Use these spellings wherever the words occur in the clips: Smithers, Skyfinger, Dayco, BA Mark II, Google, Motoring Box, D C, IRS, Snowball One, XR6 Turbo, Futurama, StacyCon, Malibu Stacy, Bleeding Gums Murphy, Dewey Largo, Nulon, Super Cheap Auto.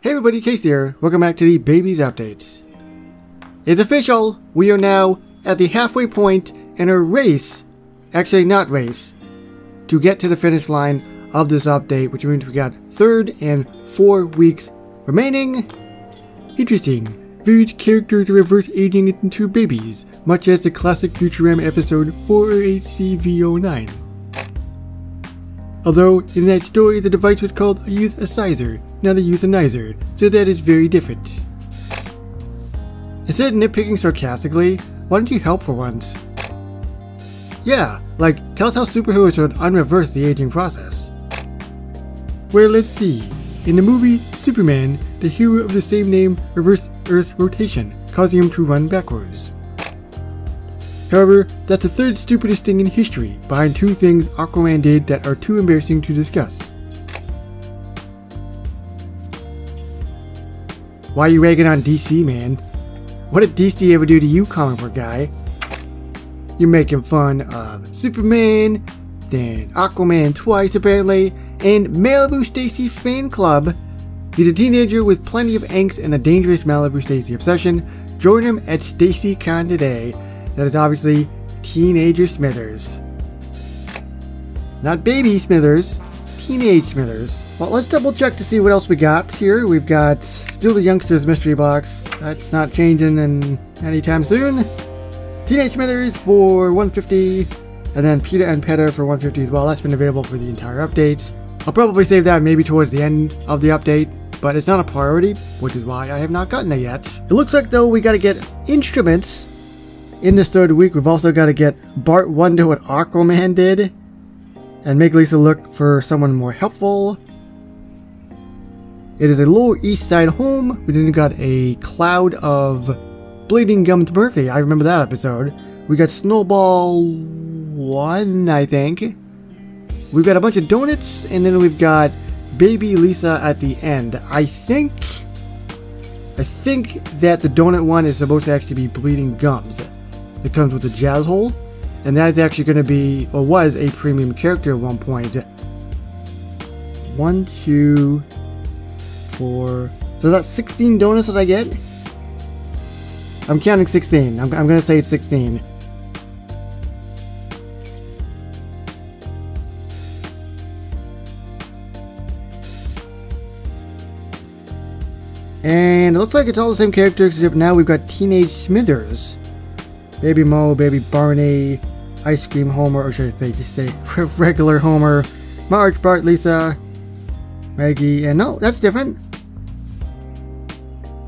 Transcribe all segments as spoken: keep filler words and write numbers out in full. Hey everybody, Casey here. Welcome back to the Babies Updates. It's official! We are now at the halfway point in a race, actually not race, to get to the finish line of this update, which means we got third and four weeks remaining. Interesting. Various characters reverse aging into babies, much as the classic Futurama episode four oh eight C V oh nine. Although, in that story, the device was called a euthasizer, not a euthanizer, so that is very different. Instead of nitpicking sarcastically, why don't you help for once? Yeah, like, tell us how superheroes would unreverse the aging process. Well, let's see. In the movie Superman, the hero of the same name reversed Earth's rotation, causing him to run backwards. However, that's the third stupidest thing in history, behind two things Aquaman did that are too embarrassing to discuss. Why are you ragging on D C, man? What did D C ever do to you, comic book guy? You're making fun of Superman, then Aquaman twice apparently, and Malibu Stacy fan club. He's a teenager with plenty of angst and a dangerous Malibu Stacy obsession. Join him at StacyCon today. That is obviously Teenager Smithers. Not Baby Smithers, Teenage Smithers. Well, let's double check to see what else we got here. We've got still the Youngsters Mystery Box. That's not changing in anytime soon. Teenage Smithers for one fifty, and then Peter and Petter for one fifty as well. That's been available for the entire update. I'll probably save that maybe towards the end of the update, but it's not a priority, which is why I have not gotten it yet. It looks like, though, we gotta get instruments. In this third week, we've also got to get Bart wonder what Aquaman did, and make Lisa look for someone more helpful. It is a Lower East Side home. We then got a Cloud of Bleeding Gums Murphy. I remember that episode. We got Snowball One, I think. We've got a bunch of donuts, and then we've got Baby Lisa at the end. I think... I think that the donut one is supposed to actually be Bleeding Gums. It comes with a jazz hole, and that is actually going to be, or was, a premium character at one point. One, two, four. So that's sixteen donuts that I get? I'm counting sixteen. I'm, I'm going to say it's sixteen. And it looks like it's all the same characters, except now we've got Teenage Smithers. Baby Moe, Baby Barney, Ice Cream Homer, or should I just say regular Homer, Marge, Bart, Lisa, Maggie, and no, that's different.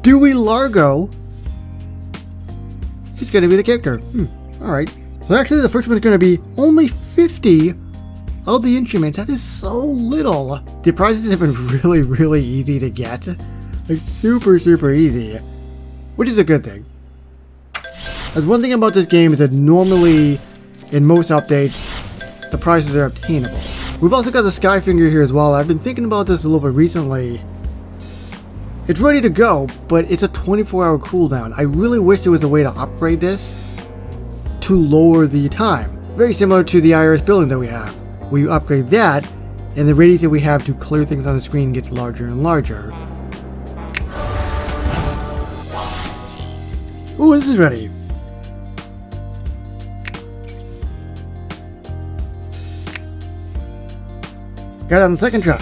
Dewey Largo is going to be the character. Hmm, alright. So actually the first one is going to be only fifty of the instruments. That is so little. The prizes have been really, really easy to get. Like super, super easy. Which is a good thing. As one thing about this game is that normally, in most updates, the prizes are obtainable. We've also got the Skyfinger here as well. I've been thinking about this a little bit recently. It's ready to go, but it's a twenty-four hour cooldown. I really wish there was a way to upgrade this to lower the time. Very similar to the I R S building that we have. We upgrade that, and the radius that we have to clear things on the screen gets larger and larger. Ooh, this is ready. Got it on the second try.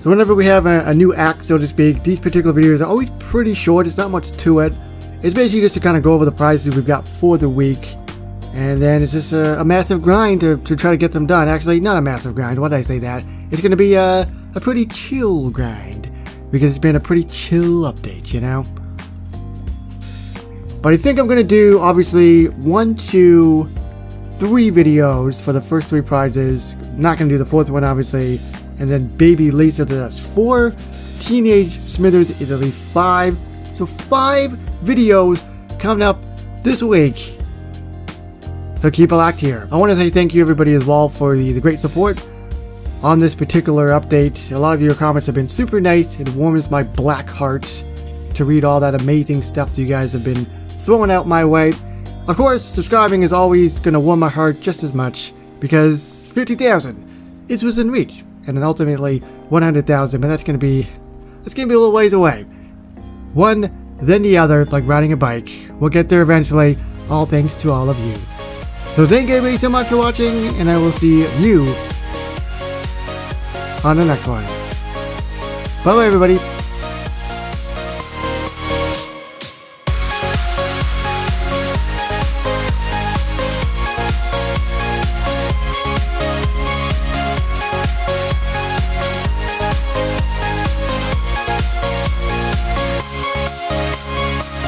So whenever we have a, a new act, so to speak, these particular videos are always pretty short. It's not much to it. It's basically just to kind of go over the prizes we've got for the week. And then it's just a, a massive grind to, to try to get them done. Actually, not a massive grind. Why did I say that? It's going to be a, a pretty chill grind. Because it's been a pretty chill update, you know? But I think I'm going to do, obviously, one, two... three videos for the first three prizes. Not gonna do the fourth one, obviously. And then Baby Lisa, that's four. Teenage Smithers is at least five. So five videos coming up this week. So keep a lock here. I want to say thank you everybody as well for the, the great support on this particular update. A lot of your comments have been super nice. It warms my black heart to read all that amazing stuff that you guys have been throwing out my way. Of course, subscribing is always going to warm my heart just as much, because fifty thousand is within reach, and then ultimately one hundred thousand, but that's going to be It's gonna be a little ways away. One, then the other, like riding a bike. We'll get there eventually, all thanks to all of you. So thank you everybody so much for watching, and I will see you on the next one. Bye bye everybody.